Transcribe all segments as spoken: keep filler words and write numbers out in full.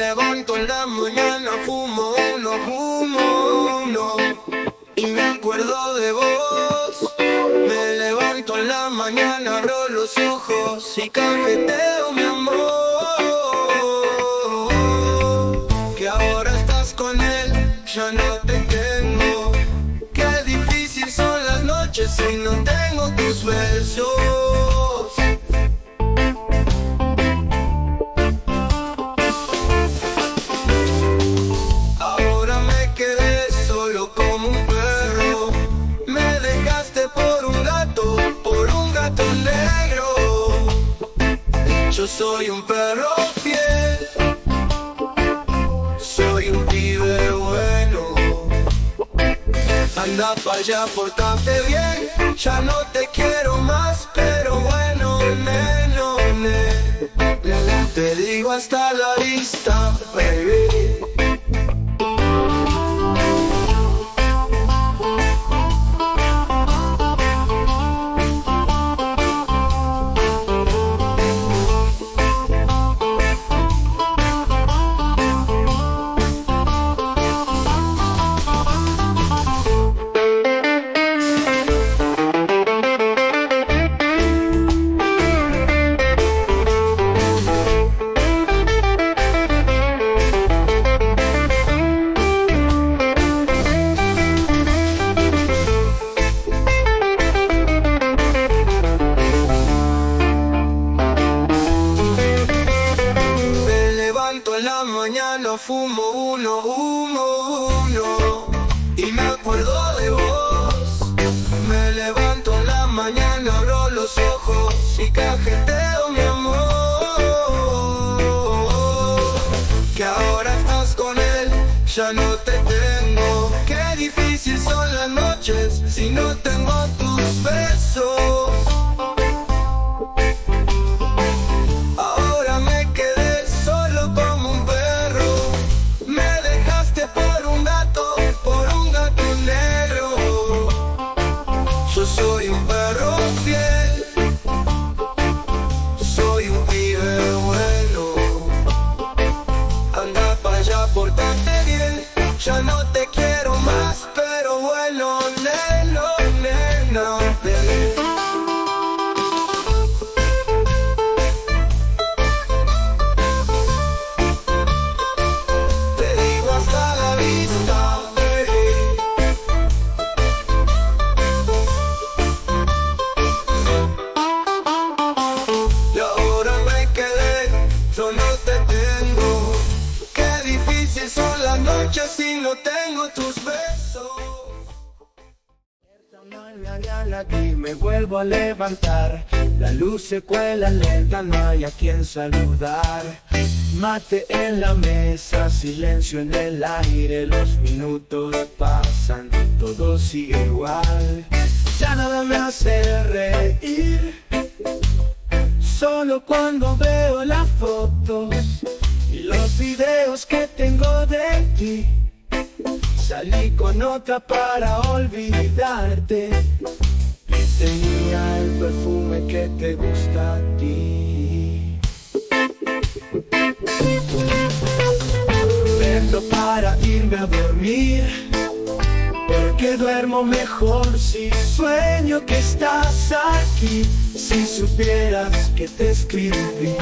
levanto en la mañana, fumo uno, fumo uno y me acuerdo de vos. Me levanto en la mañana, abro los ojos y cafeteo, mi amor. Que ahora estás con él, ya no te tengo. Qué difícil son las noches y no tengo tus besos. Yo soy un perro fiel, soy un pibe bueno. Anda pa' allá, portate bien, ya no te quiero más, pero bueno, neno, neno. Te digo hasta la vista, baby. Fumo uno, humo uno y me acuerdo de vos. Me levanto en la mañana, abro los ojos y cajeteo, mi amor. Que ahora estás con él, ya no te tengo. Qué difícil son las noches si no tengo tus besos. Soy un perro fiel, soy un pibe bueno. Anda pa' allá, portate bien, ya no te quiero más, pero bueno, neno, neno, neno. Te digo hasta la vista, si no tengo tus besos. Esta mañana aquí me vuelvo a levantar. La luz se cuela lenta, no hay a quien saludar. Mate en la mesa, silencio en el aire. Los minutos pasan, todo sigue igual. Ya nada me hace reír, solo cuando veo las fotos y los videos que tengo de ti. Salí con otra para olvidarte y tenía el perfume que te gusta a ti. Prendo para irme a dormir, porque duermo mejor si sueño que estás aquí. Si supieras que te escribí,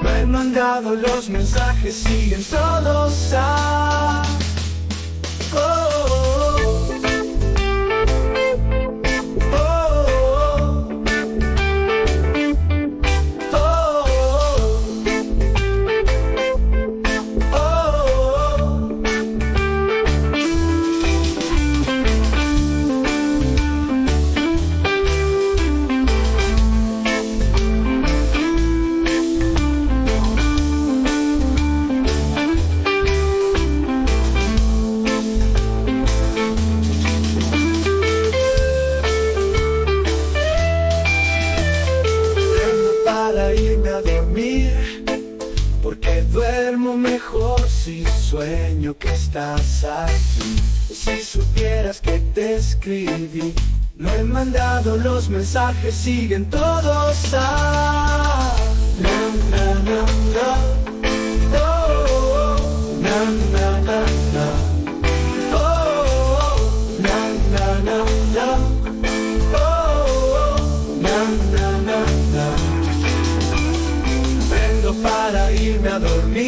me han dado los mensajes, siguen todos a... Oh, oh, oh. Oh, oh, oh. Oh, oh. Sueño que estás aquí. Si supieras que te escribí, no he mandado los mensajes, siguen todos a... Na, na, na, na. Oh, oh, oh.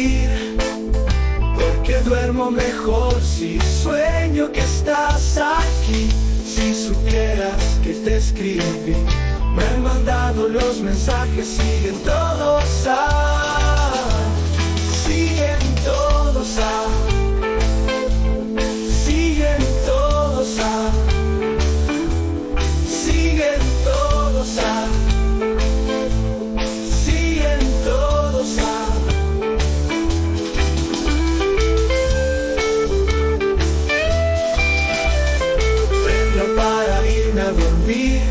dormir, porque duermo mejor si sueño que estás aquí. Si supieras que te escribí, me han mandado los mensajes, siguen todos a, siguen todos a, siguen todos a, siguen todos a, siguen todos a. Prendo para irme a dormir,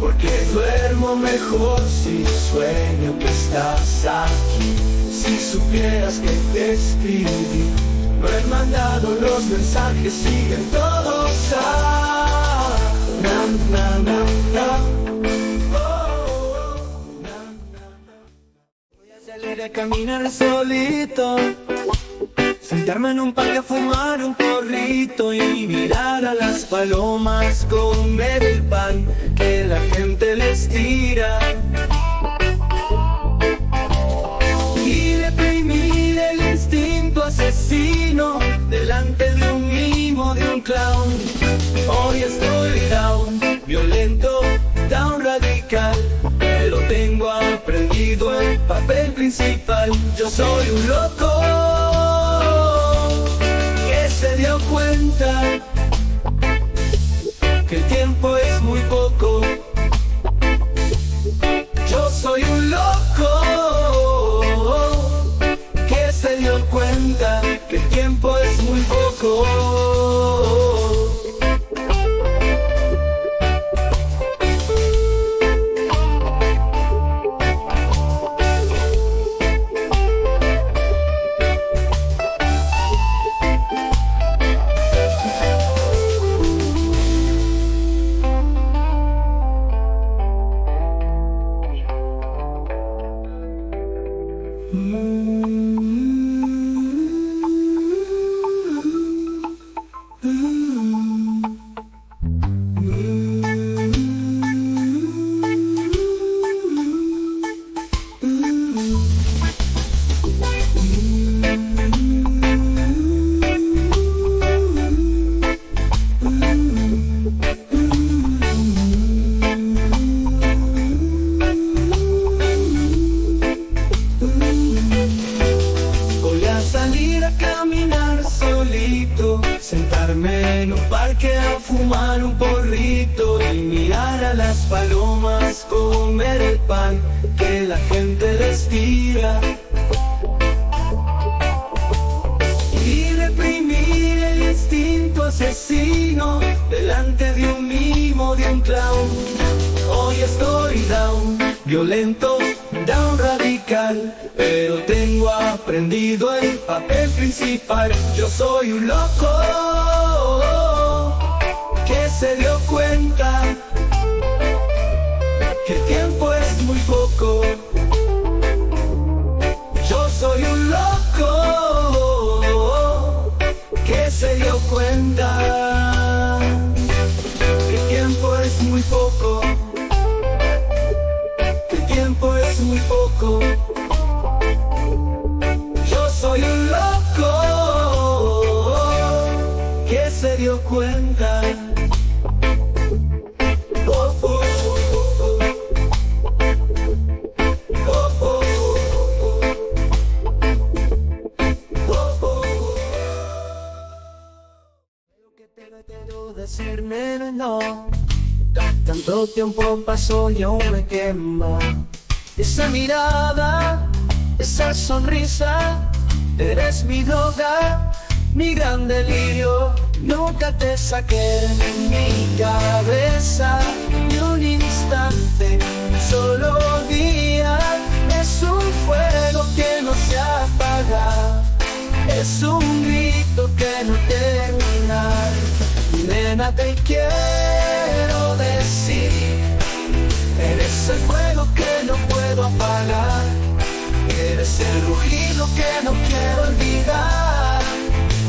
porque duermo mejor si sueño que estás aquí. Si supieras que te escribí, me han mandado los mensajes, siguen todos a, na, na, na, na. Oh, oh, na, na, na. Voy a salir a caminar solito, sentarme en un parque a fumar un porrito y mirar a las palomas comer el pan que la gente les tira. Y reprimir el instinto asesino delante de un mimo, de un clown. Hoy estoy down, violento, down radical, pero tengo aprendido el papel principal. Yo soy un loco que se dio cuenta que el tiempo es muy poco. Yo soy un loco que se dio cuenta que el tiempo es muy poco. Y aún me quema esa mirada, esa sonrisa. Eres mi droga, mi gran delirio. Nunca te saqué de mi cabeza ni un instante, un solo día. Es un fuego que no se apaga, es un grito que no termina. Nena, te quiero decir, eres el fuego que no puedo apagar, eres el rugido que no quiero olvidar,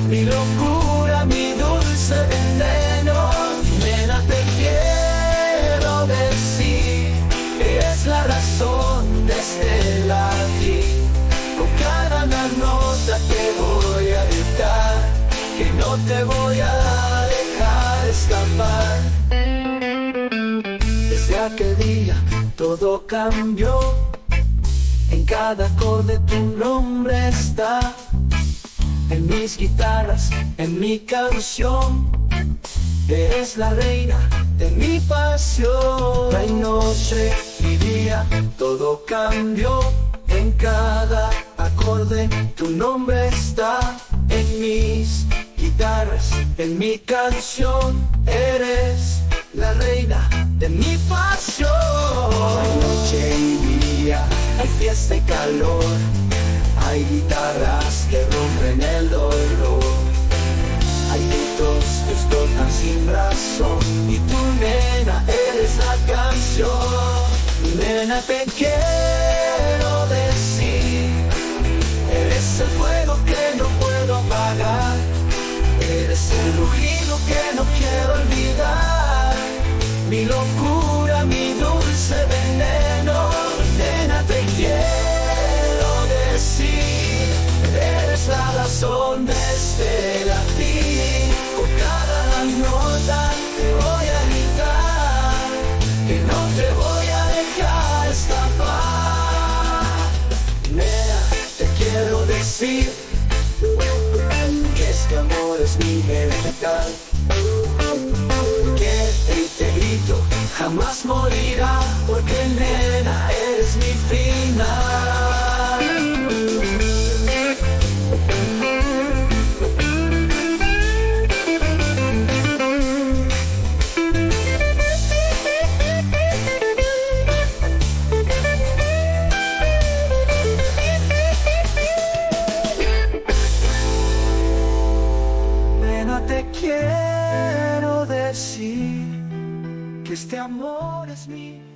mi locura, mi dulce veneno. Nena, te quiero decir que es la razón de este latir. Con cada no te voy a dejar escapar. Desde aquel día todo cambió, en cada acorde tu nombre está, en mis guitarras, en mi canción, eres la reina de mi pasión. La noche y día todo cambió, en cada acorde tu nombre está, en mis guitarras, en mi canción, eres la reina de mi pasión. Hay noche y día, hay fiesta y calor, hay guitarras que rompen el dolor, hay gritos que explotan sin razón, y tu nena eres la canción. Nena, te quiero decir, eres el fuego que no puedo apagar, eres el rugido que no quiero olvidar, mi locura, mi dulce veneno. Nena, te quiero decir, eres la razón de este latir, con cada nota te voy a gritar, que no te voy a dejar escapar. Nena, te quiero decir, que este amor es mi verdad, que este grito jamás morirá, porque nena eres mi final. Quiero decir que este amor es mío.